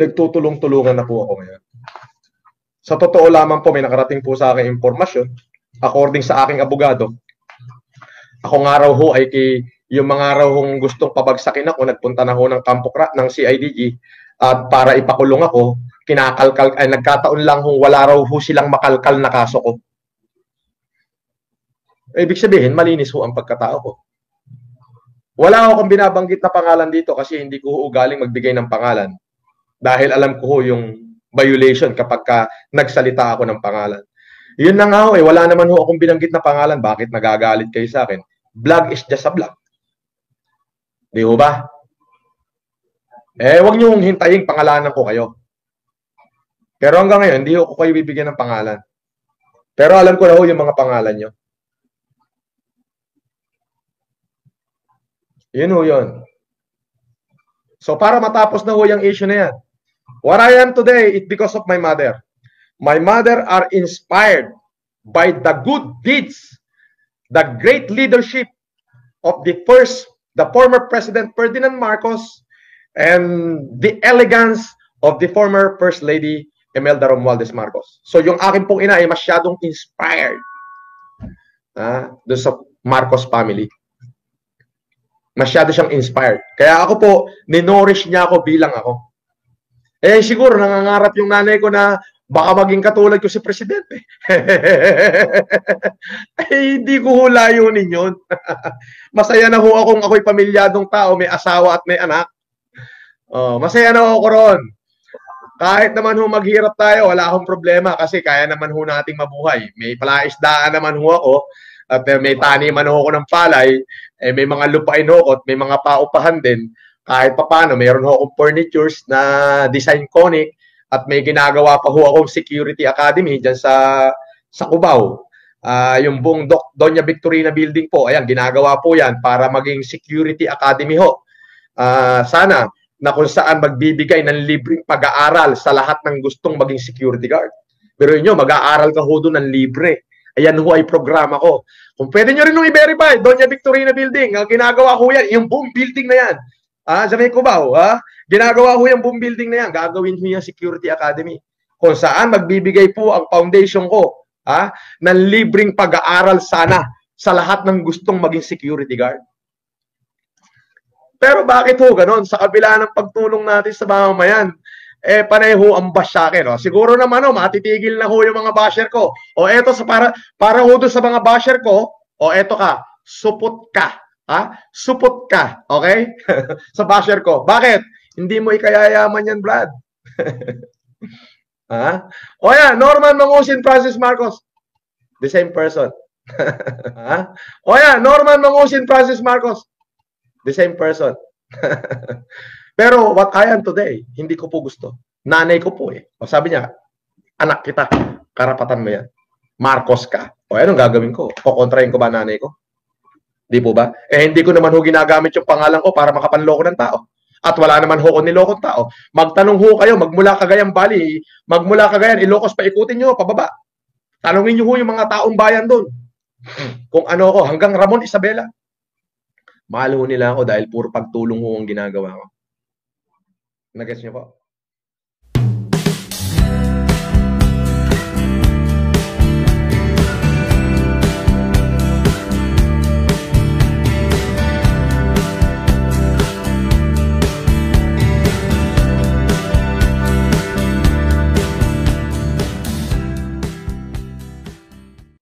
pinagtutulong-tulungan na po ako ngayon. Sa totoo lamang po, may nakarating po sa akin impormasyon, according sa aking abogado. Ako nga raw ho ay yung mga raw hong gustong pabagsakin ako, nagpunta na ho ng kampokrat ng CIDG at para ipakulong ako, kinakalkal, ay nagkataon lang hong wala raw ho silang makalkal na kaso ko. Ibig sabihin, malinis ho ang pagkatao ko. Wala akong binabanggit na pangalan dito kasi hindi ko galing magbigay ng pangalan. Dahil alam ko ho yung violation kapag ka nagsalita ako ng pangalan. Yun na nga ho, eh, wala naman ho akong binanggit na pangalan. Bakit nagagalit kayo sa akin? Vlog is just a vlog. Di ho ba? Eh, wag niyong hintayin pangalanan ko kayo. Pero hanggang ngayon, hindi ho ko kayo bibigyan ng pangalan. Pero alam ko na ho yung mga pangalan nyo. Yun ho yun. So para matapos na ho yung issue na yan. What I am today is because of my mother. My mother are inspired by the good deeds, the great leadership of the former President Ferdinand Marcos and the elegance of the former First Lady Imelda Romualdez Marcos. So yung akin pong ina ay masyadong inspired doon sa Marcos family. Masyado siyang inspired. Kaya ako po, ninourish niya ako bilang ako. Eh siguro nangangarap yung nanay ko na baka maging katulad ko si Presidente. Ay, hindi ko hulayunin yun. Masaya na ho akong ako'y pamilyadong tao, may asawa at may anak. Oh, masaya na ako ron. Kahit naman ho maghirap tayo, wala akong problema kasi kaya naman ho nating mabuhay. May palaisdaan naman ho ako. At may taniman ho ako ng palay, eh, may mga lupain ho ako at may mga paupahan din. Kahit papano, mayroon ho akong furnitures na design conic at may ginagawa pa ho akong security academy dyan sa Cubao. Yung buong Doña Victorina Building po, ayan, ginagawa po yan para maging security academy ho. Sana na kung saan magbibigay ng libreng pag-aaral sa lahat ng gustong maging security guard. Pero yun, mag-aaral ka ho doon ng libre. Ayan ho ay programa ko. Kung pwede nyo rin nung i-verify, Doña Victorina Building, ang ginagawa ko yan, yung boom building na yan. Sa may Cubao, ginagawa ko yung boom building na yan, gagawin ko yung security academy. Kung saan magbibigay po ang foundation ko ng libreng pag-aaral sana sa lahat ng gustong maging security guard. Pero bakit ho ganon? Sa kabila ng pagtulong natin sa mamamayan, eh, panay ho ang bash sa akin. Oh. Siguro naman, oh, matitigil na ho yung mga basher ko. O eto, para ho doon sa mga basher ko, o eto ka, supot ka. Supot ka, okay? Sa basher ko. Bakit? Hindi mo ikayayaman yan, Brad. O yan, Norman Mangusin, Francis Marcos. The same person. O yan, Norman Mangusin, Francis Marcos. The same person. Pero what I am today, hindi ko po gusto. Nanay ko po eh. O sabi niya, anak kita, karapatan mo yan. Marcos ka. O anong gagawin ko? Kukontrahin ko ba nanay ko? Di po ba? Eh hindi ko naman ho ginagamit yung pangalan ko para makapanloko ng tao. At wala naman ho ko nilokong tao. Magtanong ho kayo, magmula Cagayan Valley, magmula Cagayan, Ilocos, paikutin nyo, pababa. Tanungin nyo ho yung mga taong bayan doon. Kung ano ko, hanggang Ramon Isabela. Mahal ho nila ako dahil puro pagtulong ho ang ginagawa ko. Nag-guess niyo po?